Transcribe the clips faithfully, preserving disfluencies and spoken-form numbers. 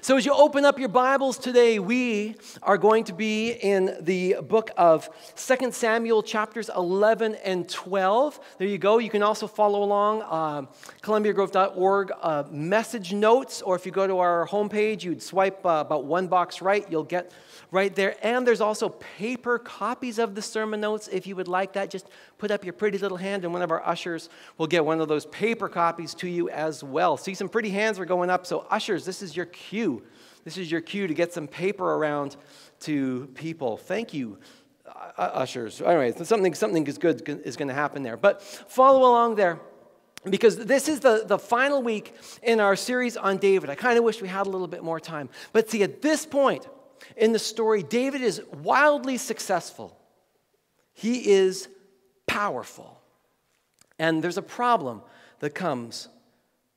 So as you open up your Bibles today, we are going to be in the book of Second Samuel chapters eleven and twelve. There you go. You can also follow along uh, columbia grove dot org uh, message notes, or if you go to our homepage, you'd swipe uh, about one box right, you'll get right there. And there's also paper copies of the sermon notes. If you would like that, just put up your pretty little hand and one of our ushers will get one of those paper copies to you as well. See, some pretty hands are going up, so ushers, this is your cue. This is your cue to get some paper around to people. Thank you, ushers. Anyways, something, something is good is going to happen there. But follow along there, because this is the, the final week in our series on David. I kind of wish we had a little bit more time. But see, at this point in the story, David is wildly successful. He is powerful. And there's a problem that comes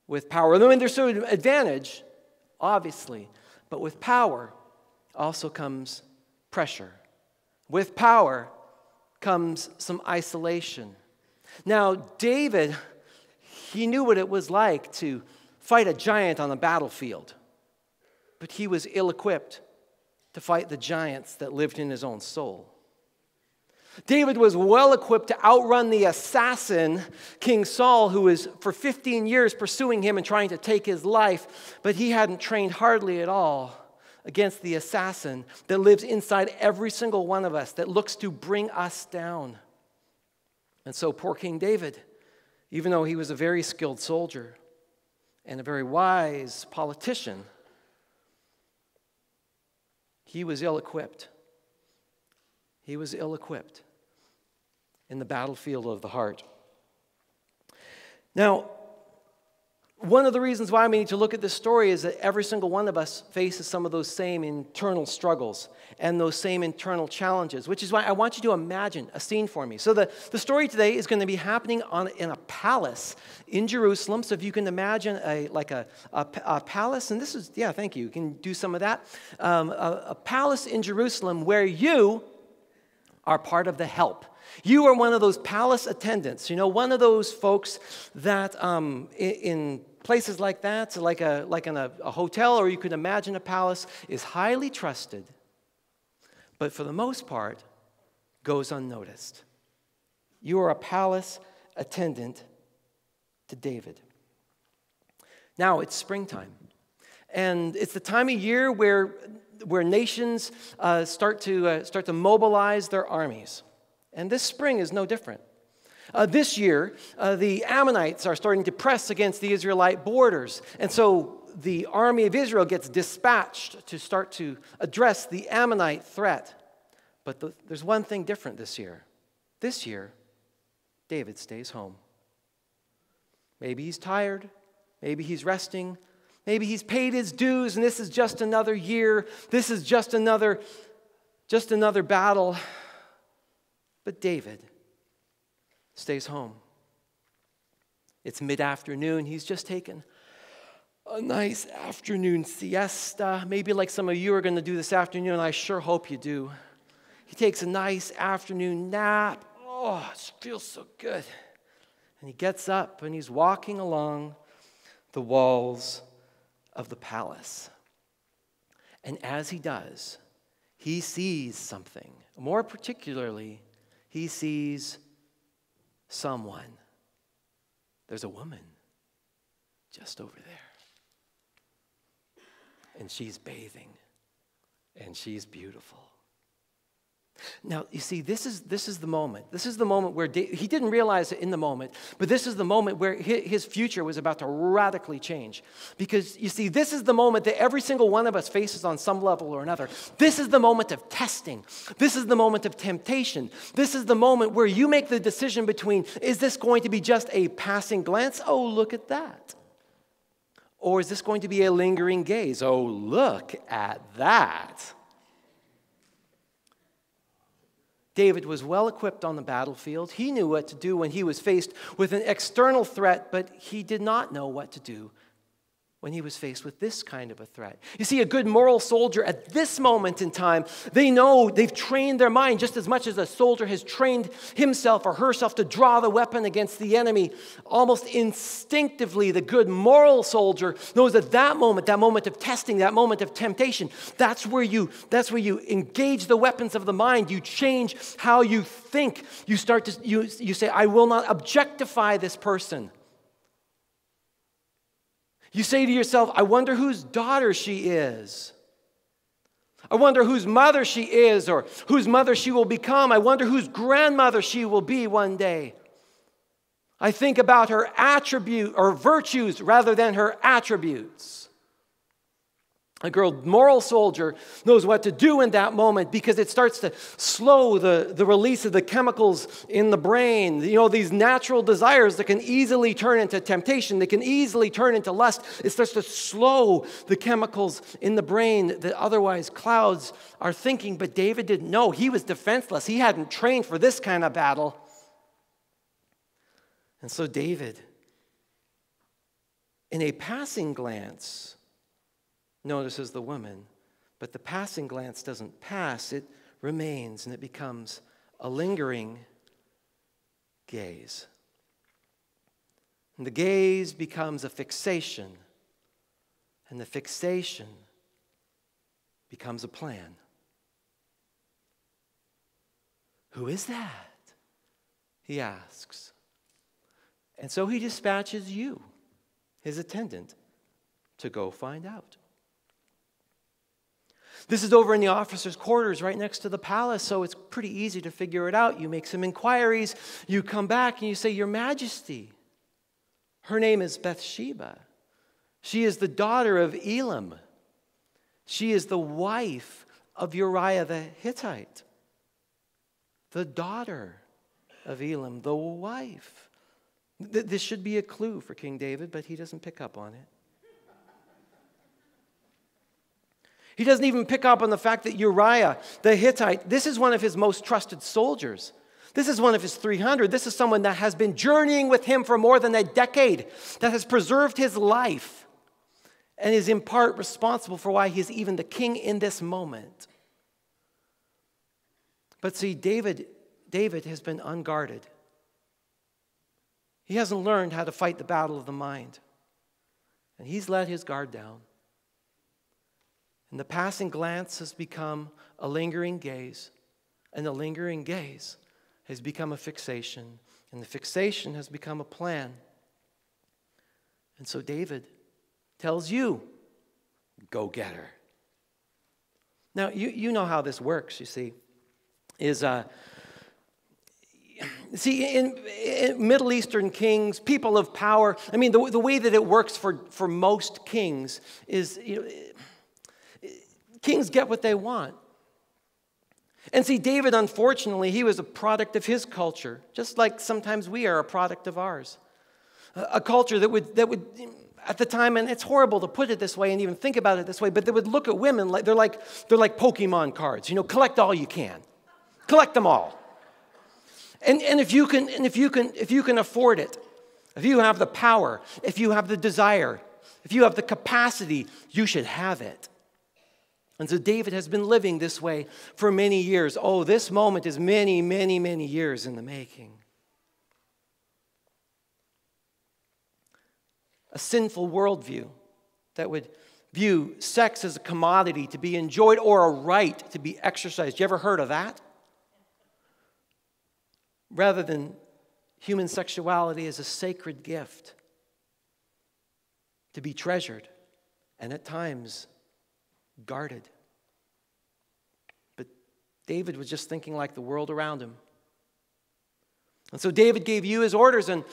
with power. I mean, there's sort of an advantage, obviously, but with power also comes pressure. With power comes some isolation. Now, David, he knew what it was like to fight a giant on a battlefield, but he was ill-equipped to fight the giants that lived in his own soul. David was well-equipped to outrun the assassin, King Saul, who was for fifteen years pursuing him and trying to take his life, but he hadn't trained hardly at all against the assassin that lives inside every single one of us, that looks to bring us down. And so poor King David, even though he was a very skilled soldier and a very wise politician, he was ill-equipped. He was ill-equipped in the battlefield of the heart. Now, one of the reasons why we need to look at this story is that every single one of us faces some of those same internal struggles and those same internal challenges, which is why I want you to imagine a scene for me. So the, the story today is going to be happening on, in a palace in Jerusalem. So if you can imagine a, like a, a, a palace, and this is, yeah, thank you. You can do some of that. Um, a, a palace in Jerusalem where you are part of the help. You are one of those palace attendants, you know, one of those folks that um, in, in places like that, so like, a, like in a, a hotel, or you could imagine a palace, is highly trusted, but for the most part, goes unnoticed. You are a palace attendant to David. Now, it's springtime, and it's the time of year where where nations uh, start to uh, start to mobilize their armies. And this spring is no different. Uh, this year, uh, the Ammonites are starting to press against the Israelite borders. And so the army of Israel gets dispatched to start to address the Ammonite threat. But the, there's one thing different this year. This year, David stays home. Maybe he's tired. Maybe he's resting. Maybe he's paid his dues, and this is just another year. This is just another, just another battle. But David stays home. It's mid-afternoon. He's just taken a nice afternoon siesta. Maybe like some of you are going to do this afternoon. I sure hope you do. He takes a nice afternoon nap. Oh, it feels so good. And he gets up, and he's walking along the walls of the palace. And as he does, he sees something. More particularly, he sees someone. There's a woman just over there. And she's bathing. And she's beautiful. Now, you see, this is, this is the moment. This is the moment where David, he didn't realize it in the moment, but this is the moment where his future was about to radically change. Because, you see, this is the moment that every single one of us faces on some level or another. This is the moment of testing. This is the moment of temptation. This is the moment where you make the decision between, is this going to be just a passing glance? Oh, look at that. Or is this going to be a lingering gaze? Oh, look at that. David was well-equipped on the battlefield. He knew what to do when he was faced with an external threat, but he did not know what to do when he was faced with this kind of a threat. You see, a good moral soldier at this moment in time, they know they've trained their mind just as much as a soldier has trained himself or herself to draw the weapon against the enemy. Almost instinctively, the good moral soldier knows that that moment, that moment of testing, that moment of temptation, that's where you, that's where you engage the weapons of the mind. You change how you think. You start to, you, you say, I will not objectify this person. You say to yourself, I wonder whose daughter she is. I wonder whose mother she is or whose mother she will become. I wonder whose grandmother she will be one day. I think about her attribute or virtues rather than her attributes. A good moral soldier knows what to do in that moment because it starts to slow the, the release of the chemicals in the brain. You know, these natural desires that can easily turn into temptation, they can easily turn into lust. It starts to slow the chemicals in the brain that otherwise clouds our thinking. But David didn't know. He was defenseless. He hadn't trained for this kind of battle. And so David, in a passing glance, notices the woman, but the passing glance doesn't pass. It remains, and it becomes a lingering gaze. And the gaze becomes a fixation, and the fixation becomes a plan. Who is that? He asks. And so he dispatches you, his attendant, to go find out. This is over in the officers' quarters right next to the palace, so it's pretty easy to figure it out. You make some inquiries, you come back, and you say, Your Majesty, her name is Bathsheba. She is the daughter of Elam. She is the wife of Uriah the Hittite. The daughter of Elam, the wife. Th- this should be a clue for King David, but he doesn't pick up on it. He doesn't even pick up on the fact that Uriah the Hittite, this is one of his most trusted soldiers. This is one of his three hundred. This is someone that has been journeying with him for more than a decade, that has preserved his life, and is in part responsible for why he's even the king in this moment. But see, David, David has been unguarded. He hasn't learned how to fight the battle of the mind, and he's let his guard down. And the passing glance has become a lingering gaze, and the lingering gaze has become a fixation, and the fixation has become a plan. And so David tells you, go get her. Now, you, you know how this works, you see, is... Uh, See, in, in Middle Eastern kings, people of power, I mean, the, the way that it works for, for most kings is, you know, kings get what they want. And see, David, unfortunately, he was a product of his culture, just like sometimes we are a product of ours. A, a culture that would, that would, at the time, and it's horrible to put it this way and even think about it this way, but they would look at women like they're like, they're like Pokemon cards. You know, collect all you can. Collect them all. And, and if you can, and if you can, if you can afford it, if you have the power, if you have the desire, if you have the capacity, you should have it. And so David has been living this way for many years. Oh, this moment is many, many, many years in the making. A sinful worldview that would view sex as a commodity to be enjoyed or a right to be exercised. You ever heard of that? Rather than human sexuality as a sacred gift to be treasured and at times guarded. But David was just thinking like the world around him. And so David gave you his orders, and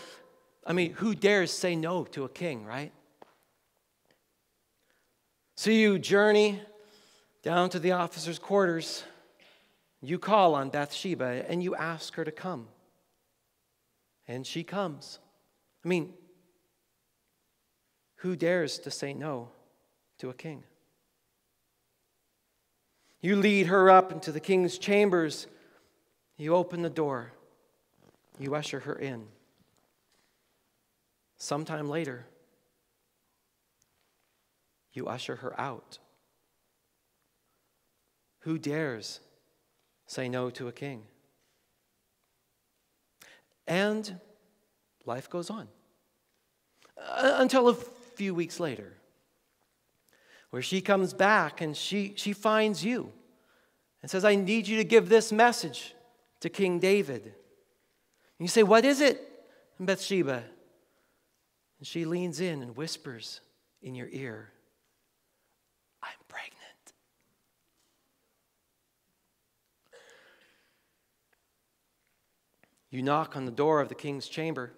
I mean, who dares say no to a king, right? So you journey down to the officers' quarters. You call on Bathsheba, and you ask her to come. And she comes. I mean, who dares to say no to a king? You lead her up into the king's chambers. You open the door. You usher her in. Sometime later, you usher her out. Who dares say no to a king? And life goes on. Until a few weeks later, where she comes back and she, she finds you and says, I need you to give this message to King David. And you say, what is it? And Bathsheba. And she leans in and whispers in your ear, I'm pregnant. You knock on the door of the king's chamber.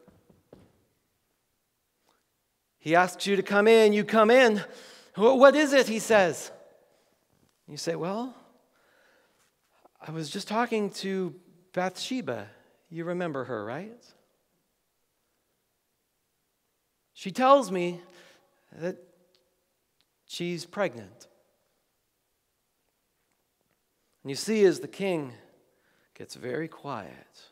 He asks you to come in. You come in. What is it? He says. You say, well, I was just talking to Bathsheba. You remember her, right? She tells me that she's pregnant. And you see, as the king gets very quiet,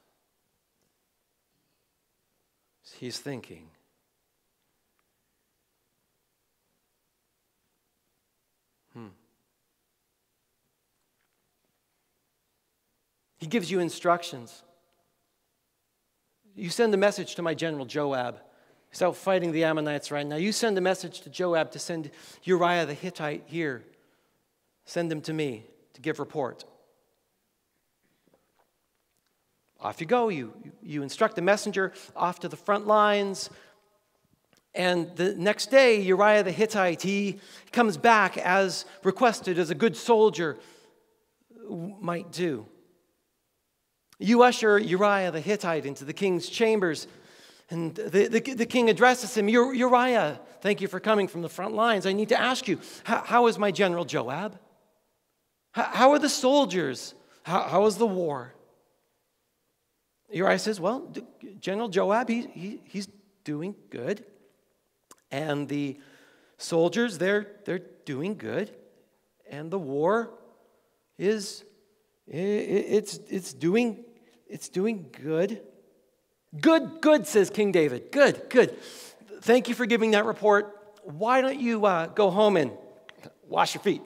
he's thinking. Hmm. He gives you instructions. You send a message to my general Joab. He's out fighting the Ammonites right now. You send a message to Joab to send Uriah the Hittite here. Send him to me to give report. Off you go. You, you instruct the messenger off to the front lines. And the next day, Uriah the Hittite, he comes back as requested, as a good soldier might do. You usher Uriah the Hittite into the king's chambers. And the, the, the king addresses him, Uriah, thank you for coming from the front lines. I need to ask you, how, how is my general Joab? How, how are the soldiers? How, how is the war? Uriah says, well, General Joab, he, he, he's doing good. And the soldiers, they're, they're doing good. And the war is, it's, it's, doing, it's doing good. Good, good, says King David. Good, good. Thank you for giving that report. Why don't you uh, go home and wash your feet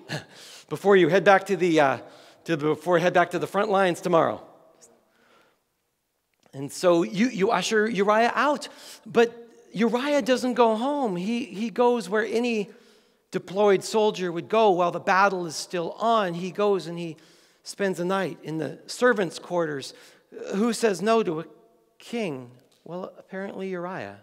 before you head back to the, uh, to the, before you head back to the front lines tomorrow? And so you, you usher Uriah out. But Uriah doesn't go home. He, he goes where any deployed soldier would go while the battle is still on. He goes and he spends the night in the servants' quarters. Who says no to a king? Well, apparently Uriah.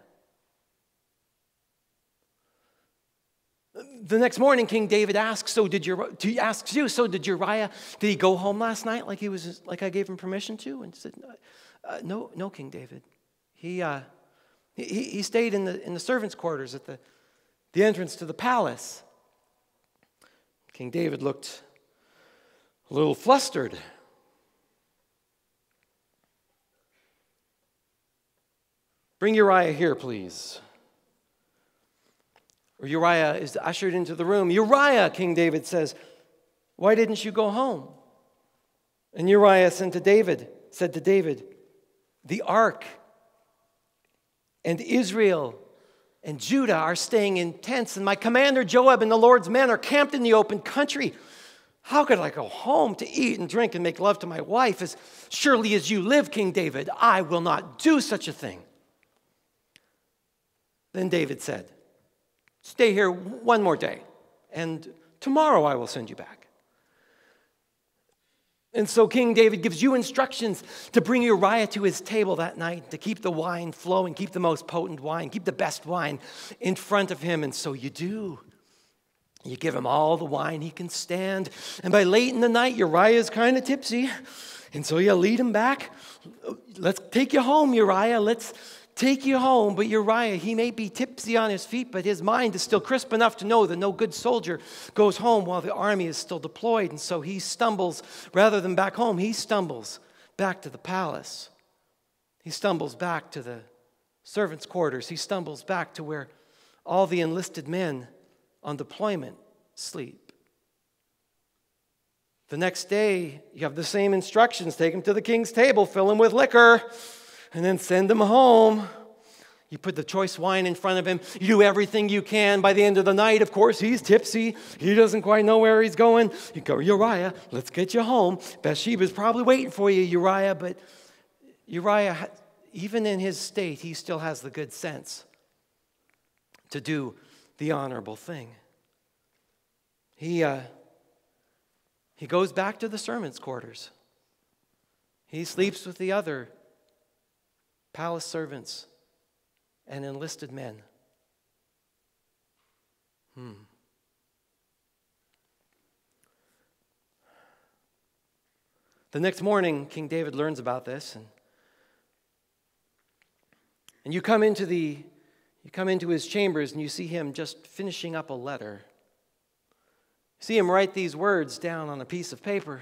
The next morning, King David asks, so did Uriah, he asks you, so did Uriah, did he go home last night like he was, like I gave him permission to? And said, Uh, no, no, King David. He, uh, he, he stayed in the, in the servants' quarters at the, the entrance to the palace. King David looked a little flustered. Bring Uriah here, please. Or Uriah is ushered into the room. Uriah, King David says, why didn't you go home? And Uriah sent to David, said to David, the ark and Israel and Judah are staying in tents, and my commander Joab and the Lord's men are camped in the open country. How could I go home to eat and drink and make love to my wife? As surely as you live, King David, I will not do such a thing. Then David said, stay here one more day, and tomorrow I will send you back. And so King David gives you instructions to bring Uriah to his table that night, to keep the wine flowing, keep the most potent wine, keep the best wine in front of him. And so you do. You give him all the wine he can stand. And by late in the night, Uriah is kind of tipsy. And so you lead him back. Let's take you home, Uriah. Let's take you home. But Uriah, he may be tipsy on his feet, but his mind is still crisp enough to know that no good soldier goes home while the army is still deployed. And so he stumbles, rather than back home, he stumbles back to the palace. He stumbles back to the servants' quarters. He stumbles back to where all the enlisted men on deployment sleep. The next day, you have the same instructions. Take him to the king's table, fill him with liquor, and then send him home. You put the choice wine in front of him. You do everything you can. By the end of the night, of course, he's tipsy. He doesn't quite know where he's going. You go, Uriah, let's get you home. Bathsheba's probably waiting for you, Uriah. But Uriah, even in his state, he still has the good sense to do the honorable thing. He, uh, he goes back to the servants' quarters. He sleeps with the other palace servants and enlisted men. Hmm. The next morning, King David learns about this, and and you come into the you come into his chambers, and you see him just finishing up a letter. You see him write these words down on a piece of paper.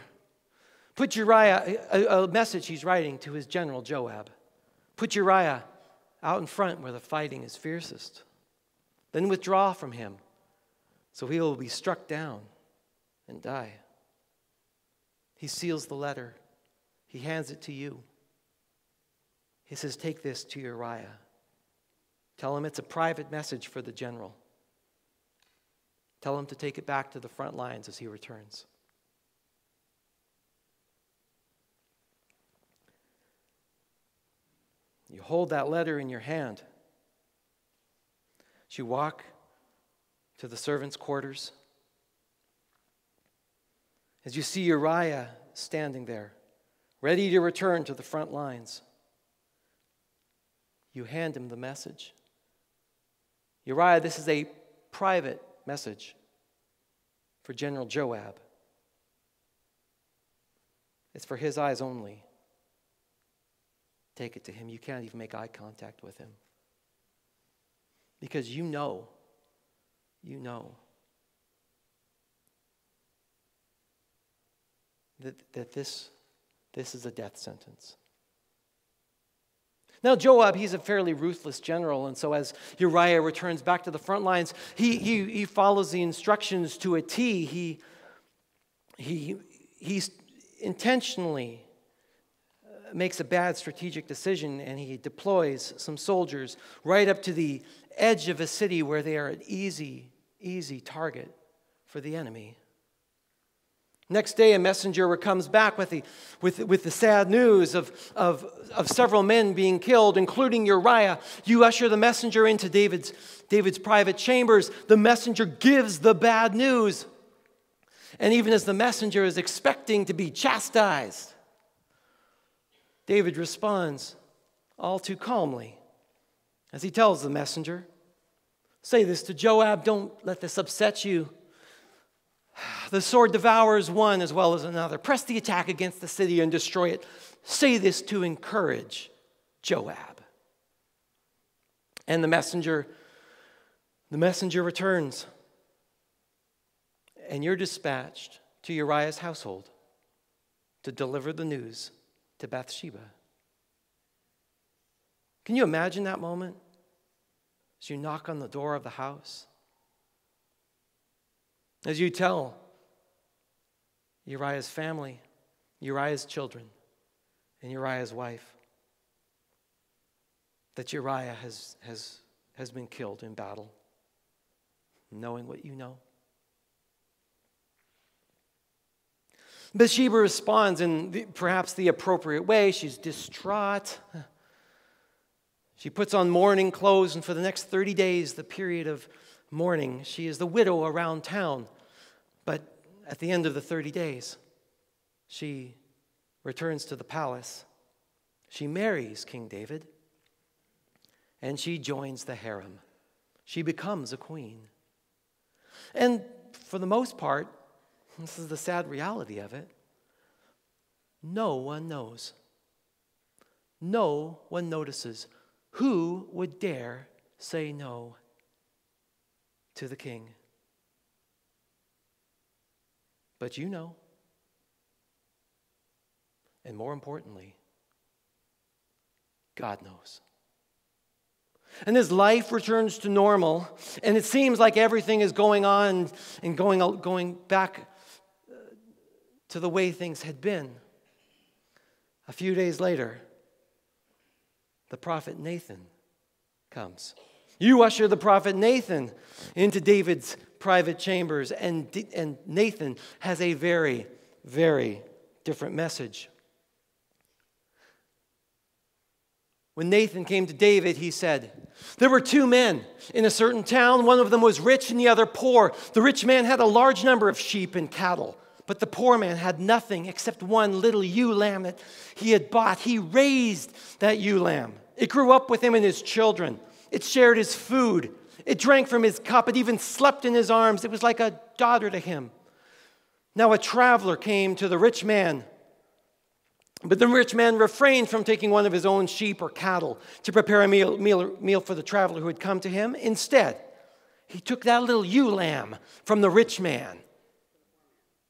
Put Uriah a, a message he's writing to his general Joab. Put Uriah out in front where the fighting is fiercest. Then withdraw from him, so he will be struck down and die. He seals the letter. He hands it to you. He says, take this to Uriah. Tell him it's a private message for the general. Tell him to take it back to the front lines as he returns. You hold that letter in your hand. You walk to the servants' quarters. As you see Uriah standing there, ready to return to the front lines, you hand him the message. Uriah, this is a private message for General Joab. It's for his eyes only. Take it to him. You can't even make eye contact with him. Because you know, you know that, that this, this is a death sentence. Now Joab, he's a fairly ruthless general, and so as Uriah returns back to the front lines, he, he, he follows the instructions to a T. He, he, he intentionally makes a bad strategic decision, and he deploys some soldiers right up to the edge of a city where they are an easy, easy target for the enemy. Next day, a messenger comes back with the, with, with the sad news of, of, of several men being killed, including Uriah. You usher the messenger into David's, David's private chambers. The messenger gives the bad news. And even as the messenger is expecting to be chastised, David responds all too calmly as he tells the messenger, say this to Joab, don't let this upset you. The sword devours one as well as another. Press the attack against the city and destroy it. Say this to encourage Joab. And the messenger, the messenger returns, and you're dispatched to Uriah's household to deliver the news to Bathsheba. Can you imagine that moment? As you knock on the door of the house, as you tell Uriah's family, Uriah's children, and Uriah's wife that Uriah has, has, has been killed in battle, knowing what you know. Bathsheba responds in the, perhaps the appropriate way. She's distraught. She puts on mourning clothes, and for the next thirty days, the period of mourning, she is the widow around town. But at the end of the thirty days, she returns to the palace. She marries King David, and she joins the harem. She becomes a queen. And for the most part, this is the sad reality of it. No one knows. No one notices. Who would dare say no to the king? But you know. And more importantly, God knows. And his life returns to normal, and it seems like everything is going on and going, going back to the way things had been. A few days later, the prophet Nathan comes. You usher the prophet Nathan into David's private chambers, and, and Nathan has a very, very different message. When Nathan came to David, he said, there were two men in a certain town. One of them was rich and the other poor. The rich man had a large number of sheep and cattle, but the poor man had nothing except one little ewe lamb that he had bought. He raised that ewe lamb. It grew up with him and his children. It shared his food. It drank from his cup. It even slept in his arms. It was like a daughter to him. Now a traveler came to the rich man, but the rich man refrained from taking one of his own sheep or cattle to prepare a meal, meal, meal for the traveler who had come to him. Instead, he took that little ewe lamb from the rich man.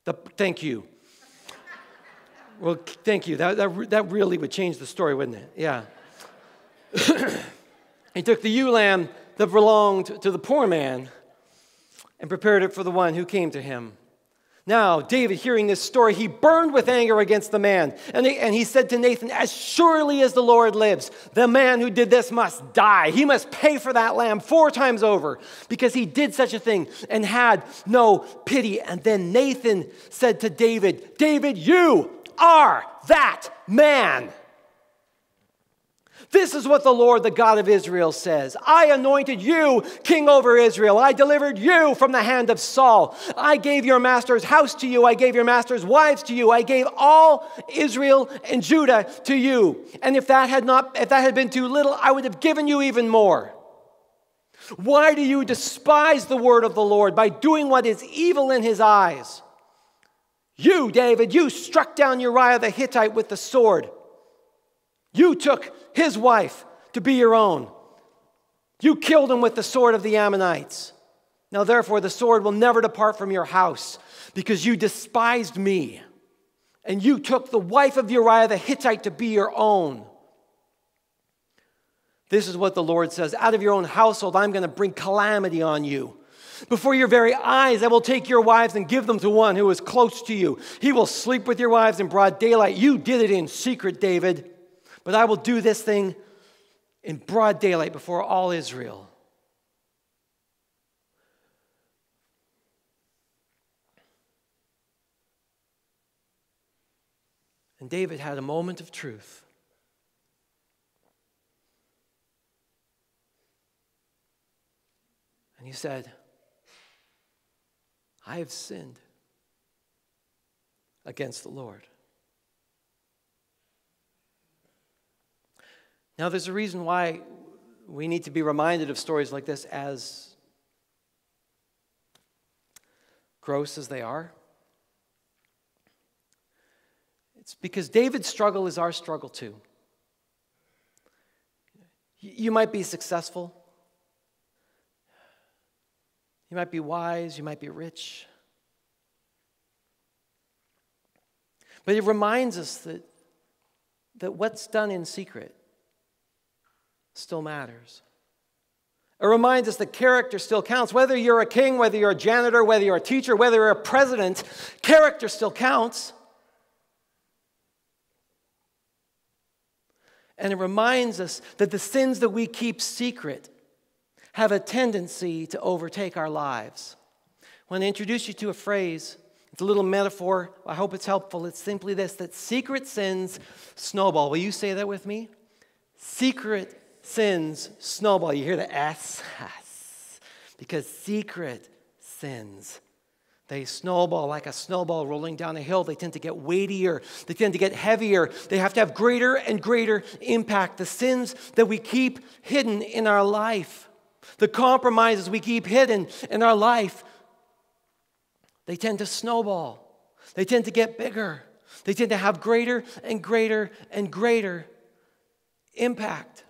The, thank you. Well, thank you. That, that, that really would change the story, wouldn't it? Yeah. He took the ewe lamb that belonged to the poor man and prepared it for the one who came to him. Now, David, hearing this story, he burned with anger against the man. And he, and he said to Nathan, as surely as the Lord lives, the man who did this must die. He must pay for that lamb four times over because he did such a thing and had no pity. And then Nathan said to David, David, you are that man. This is what the Lord, the God of Israel, says. I anointed you king over Israel. I delivered you from the hand of Saul. I gave your master's house to you. I gave your master's wives to you. I gave all Israel and Judah to you. And if that had not, if that had been too little, I would have given you even more. Why do you despise the word of the Lord by doing what is evil in his eyes? You, David, you struck down Uriah the Hittite with the sword. You took his wife to be your own. You killed him with the sword of the Ammonites. Now therefore the sword will never depart from your house, because you despised me, and you took the wife of Uriah the Hittite to be your own. This is what the Lord says, out of your own household I'm going to bring calamity on you. Before your very eyes, I will take your wives and give them to one who is close to you. He will sleep with your wives in broad daylight. You did it in secret, David. But I will do this thing in broad daylight before all Israel. And David had a moment of truth. And he said, I have sinned against the Lord. Now, there's a reason why we need to be reminded of stories like this, as gross as they are. It's because David's struggle is our struggle too. You might be successful. You might be wise. You might be rich. But it reminds us that, that what's done in secret still matters. It reminds us that character still counts. Whether you're a king, whether you're a janitor, whether you're a teacher, whether you're a president, character still counts. And it reminds us that the sins that we keep secret have a tendency to overtake our lives. I want to introduce you to a phrase. It's a little metaphor. I hope it's helpful. It's simply this, that secret sins snowball. Will you say that with me? Secret sins snowball. You hear the S? Because secret sins, they snowball like a snowball rolling down a hill. They tend to get weightier. They tend to get heavier. They have to have greater and greater impact. The sins that we keep hidden in our life, the compromises we keep hidden in our life, they tend to snowball. They tend to get bigger. They tend to have greater and greater and greater impact.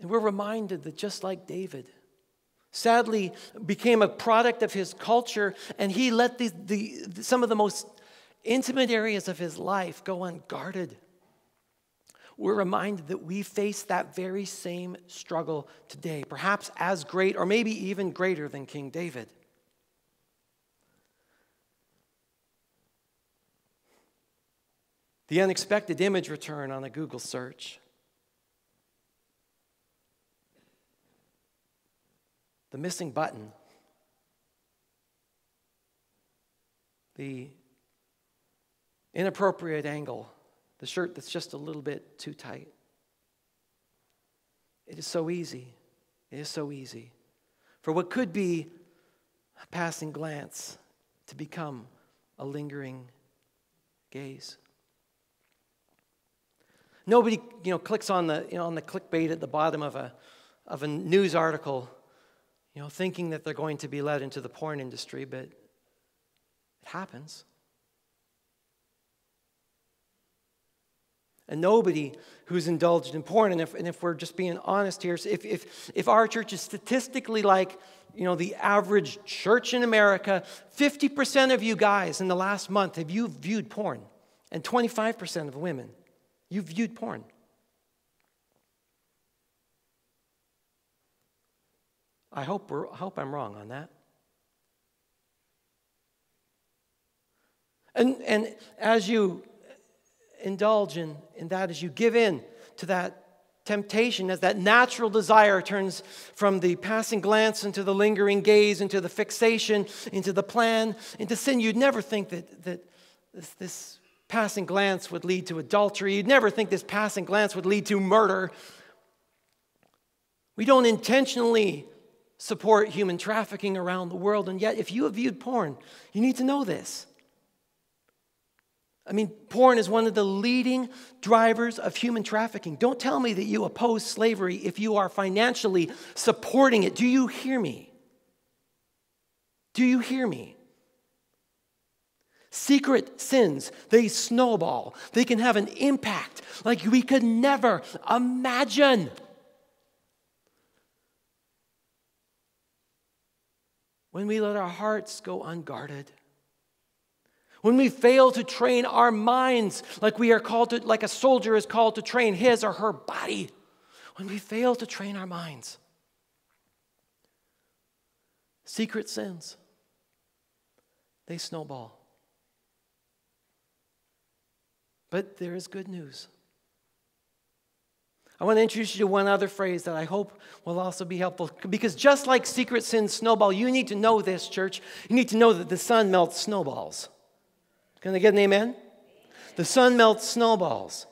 And we're reminded that just like David, sadly became a product of his culture, and he let the, the, some of the most intimate areas of his life go unguarded. We're reminded that we face that very same struggle today, perhaps as great or maybe even greater than King David. the unexpected image return on a Google search, the missing button, the inappropriate angle, the shirt that's just a little bit too tight. It is so easy. It is so easy for what could be a passing glance to become a lingering gaze. Nobody, you know, clicks on the, you know, on the clickbait at the bottom of a, of a news article, you know, thinking that they're going to be led into the porn industry, but it happens. And nobody who's indulged in porn, and if, and if we're just being honest here, so if, if, if our church is statistically like, you know, the average church in America, fifty percent of you guys in the last month, have you viewed porn? And twenty-five percent of women, you've viewed porn. I hope, we're, I hope I'm wrong on that. And, and as you indulge in, in that, as you give in to that temptation, as that natural desire turns from the passing glance into the lingering gaze, into the fixation, into the plan, into sin, you'd never think that, that this, this passing glance would lead to adultery. You'd never think this passing glance would lead to murder. We don't intentionally support human trafficking around the world, and yet if you have viewed porn, you need to know this. I mean, porn is one of the leading drivers of human trafficking. Don't tell me that you oppose slavery if you are financially supporting it. Do you hear me? Do you hear me? Secret sins, they snowball. They can have an impact like we could never imagine. When we let our hearts go unguarded, when we fail to train our minds like we are called to, like a soldier is called to train his or her body, when we fail to train our minds, secret sins, they snowball. But there is good news. I want to introduce you to one other phrase that I hope will also be helpful, because just like secret sins snowball, you need to know this, church. You need to know that the sun melts snowballs. Can I get an amen? The sun melts snowballs.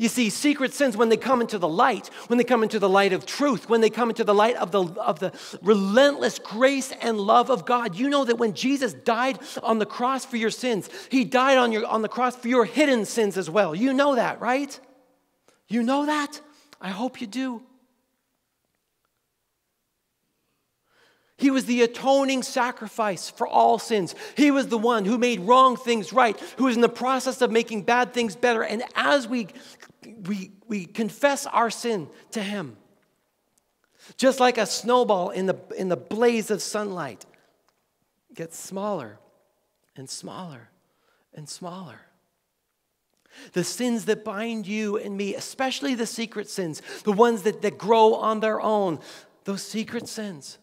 You see, secret sins, when they come into the light, when they come into the light of truth, when they come into the light of the, of the relentless grace and love of God, you know that when Jesus died on the cross for your sins, he died on, your, on the cross for your hidden sins as well. You know that, right? You know that? I hope you do. He was the atoning sacrifice for all sins. He was the one who made wrong things right, who was in the process of making bad things better. And as we, we, we confess our sin to him, just like a snowball in the, in the blaze of sunlight, gets smaller and smaller and smaller. The sins that bind you and me, especially the secret sins, the ones that, that grow on their own, those secret sins,